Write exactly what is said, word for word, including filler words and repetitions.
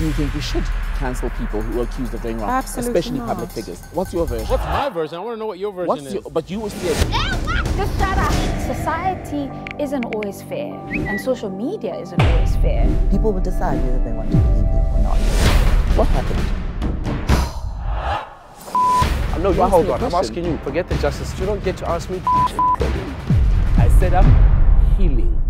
Do you think we should cancel people who are accused of doing wrong? Absolutely Especially not. Public figures. What's your version? What's my version? I want to know what your version What's is. Your, but you were scared. Just shut up. Society isn't always fair, and social media isn't always fair. People will decide whether they want to believe you or not. What happened? No, you hold on. I'm asking you. Forget the justice. You don't get to ask me. I said I'm healing.